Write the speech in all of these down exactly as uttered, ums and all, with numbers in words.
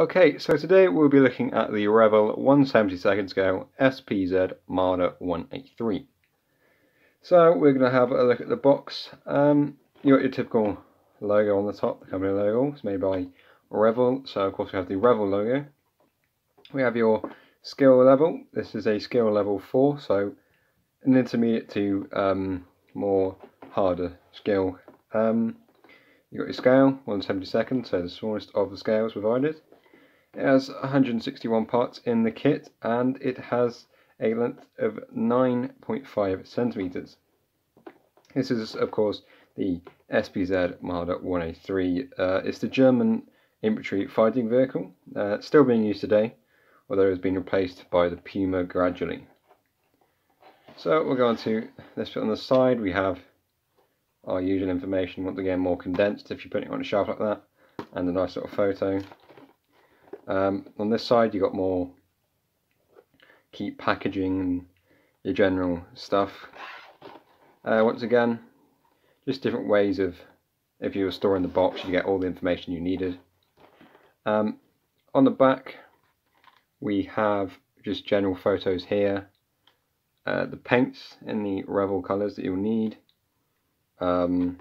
Okay, so today we'll be looking at the Revell one seventy-second scale S P Z Marder one A three. So we're going to have a look at the box. Um, you got your typical logo on the top, the company logo. It's made by Revell, so of course we have the Revell logo. We have your skill level. This is a skill level four, so an intermediate to um, more harder skill. Um, you got your scale, one seventy-second, so the smallest of the scales provided. It has one hundred sixty-one parts in the kit, and it has a length of nine point five centimetres. This is, of course, the S P Z Marder one A three. Uh, it's the German infantry fighting vehicle, uh, still being used today, although it has been replaced by the Puma gradually. So we'll go on to this bit on the side. We have our usual information, once again more condensed if you put it on a shelf like that, and a nice little photo. Um, on this side you got more keep packaging and your general stuff. Uh, once again, just different ways of, if you were storing the box, you get all the information you needed. Um, on the back we have just general photos here, uh, the paints in the Revell colours that you'll need, um,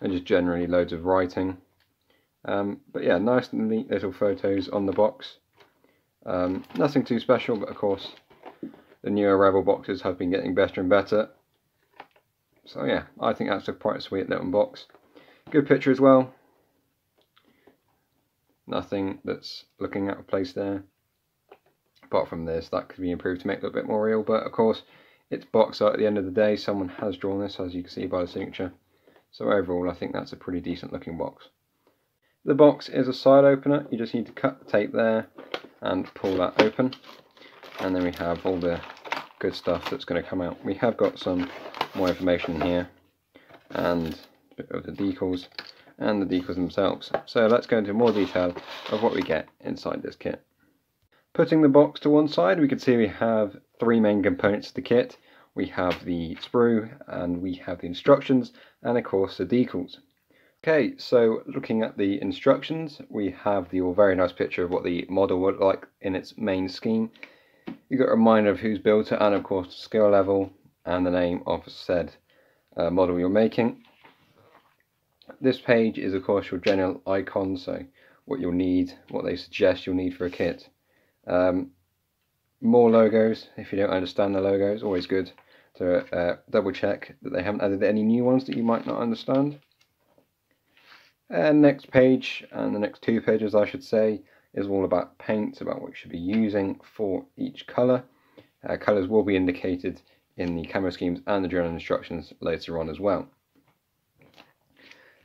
and just generally loads of writing. Um, but yeah, nice and neat little photos on the box. Um, nothing too special, but of course the newer Revell boxes have been getting better and better. So yeah, I think that's a quite sweet little box. Good picture as well. Nothing that's looking out of place there. Apart from this, that could be improved to make it a bit more real, but of course it's box art at the end of the day. Someone has drawn this, as you can see by the signature. So overall, I think that's a pretty decent looking box. The box is a side opener. You just need to cut the tape there and pull that open, and then we have all the good stuff that's going to come out. We have got some more information here and a bit of the decals and the decals themselves. So let's go into more detail of what we get inside this kit. Putting the box to one side, we can see we have three main components to the kit. We have the sprue, and we have the instructions, and of course the decals. Okay, so looking at the instructions, we have the all very nice picture of what the model would look like in its main scheme. You've got a reminder of who's built it, and of course the skill level and the name of said uh, model you're making. This page is of course your general icon, so what you'll need, what they suggest you'll need for a kit. Um, more logos, if you don't understand the logos, always good to uh, double check that they haven't added any new ones that you might not understand. And next page, and the next two pages I should say, is all about paints, about what you should be using for each colour. Uh, colours will be indicated in the camera schemes and the journal instructions later on as well.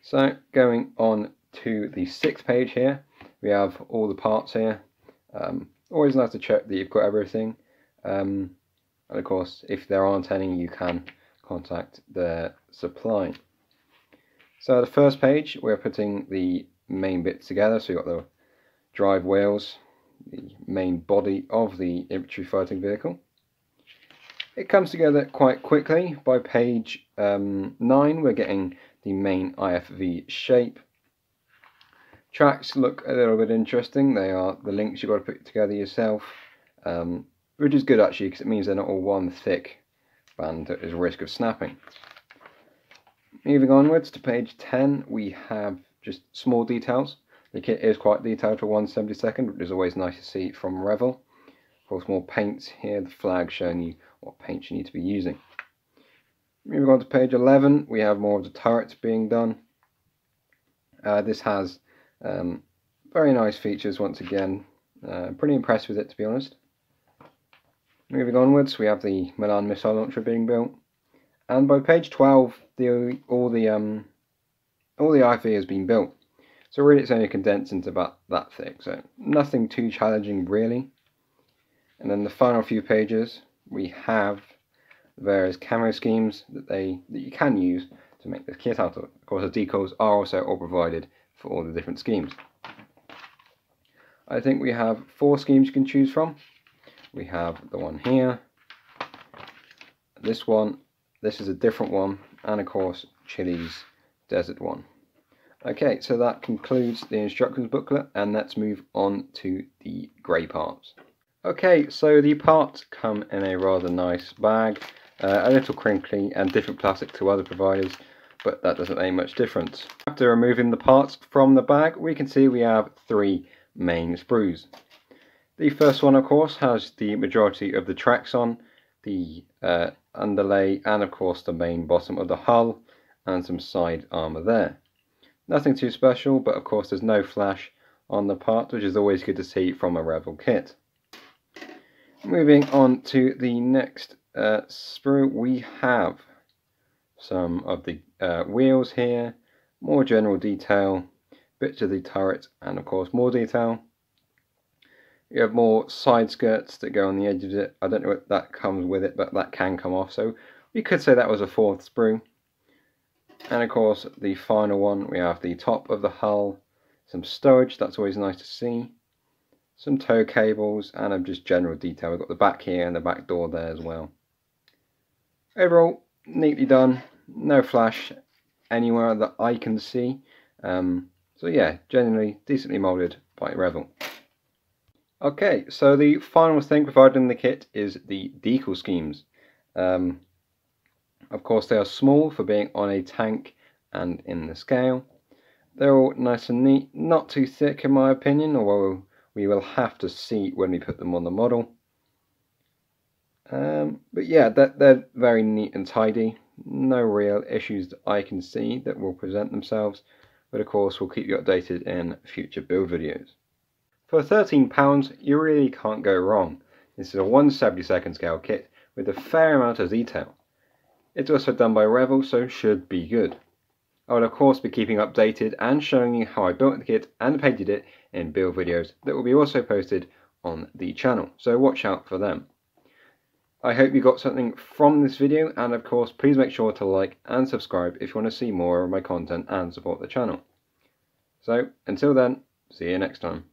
So going on to the sixth page here, we have all the parts here. Um, always nice to check that you've got everything. Um, and of course, if there aren't any, you can contact the supply. So the first page, we're putting the main bits together. So you've got the drive wheels, the main body of the infantry fighting vehicle. It comes together quite quickly. By page um, nine, we're getting the main I F V shape. Tracks look a little bit interesting. They are the links you've got to put together yourself, um, which is good actually, because it means they're not all one thick band that is a risk of snapping. Moving onwards to page ten, we have just small details. The kit is quite detailed for one seventy-second, which is always nice to see from Revell. Of course, more paints here, the flag showing you what paints you need to be using. Moving on to page eleven, we have more of the turret being done. Uh, this has um, very nice features once again. Uh, pretty impressed with it, to be honest. Moving onwards, we have the Milan missile launcher being built. And by page twelve, the all the um all the I F V has been built. So really it's only condensed into about that thick, so nothing too challenging really. And then the final few pages, we have the various camo schemes that they that you can use to make this kit out of. Of course the decals are also all provided for all the different schemes. I think we have four schemes you can choose from. We have the one here, this one. This is a different one, and of course Chile's desert one. Okay, so that concludes the instructions booklet, and let's move on to the grey parts. Okay, so the parts come in a rather nice bag, uh, a little crinkly and different plastic to other providers, but that doesn't make much difference. After removing the parts from the bag, we can see we have three main sprues. The first one, of course, has the majority of the tracks on, the uh, underlay, and of course the main bottom of the hull, and some side armour there. Nothing too special, but of course there's no flash on the part, which is always good to see from a Revell kit. Moving on to the next uh, sprue, we have some of the uh, wheels here, more general detail, bits of the turret, and of course more detail. You have more side skirts that go on the edge of it. I don't know if that comes with it, but that can come off, so we could say that was a fourth sprue. And of course the final one, we have the top of the hull, some stowage, that's always nice to see, some tow cables, and just general detail. We've got the back here and the back door there as well. Overall, neatly done, no flash anywhere that I can see. Um, so yeah, generally decently moulded by Revell. Okay, so the final thing provided in the kit is the decal schemes. Um, of course they are small for being on a tank and in the scale. They're all nice and neat, not too thick in my opinion, although we will have to see when we put them on the model. Um, but yeah, they're, they're very neat and tidy. No real issues that I can see that will present themselves, but of course we'll keep you updated in future build videos. For thirteen pounds, you really can't go wrong. This is a one seventy-second scale kit with a fair amount of detail. It's also done by Revell, so should be good. I will of course be keeping updated and showing you how I built the kit and painted it in build videos that will be also posted on the channel, so watch out for them. I hope you got something from this video, and of course please make sure to like and subscribe if you want to see more of my content and support the channel. So until then, see you next time.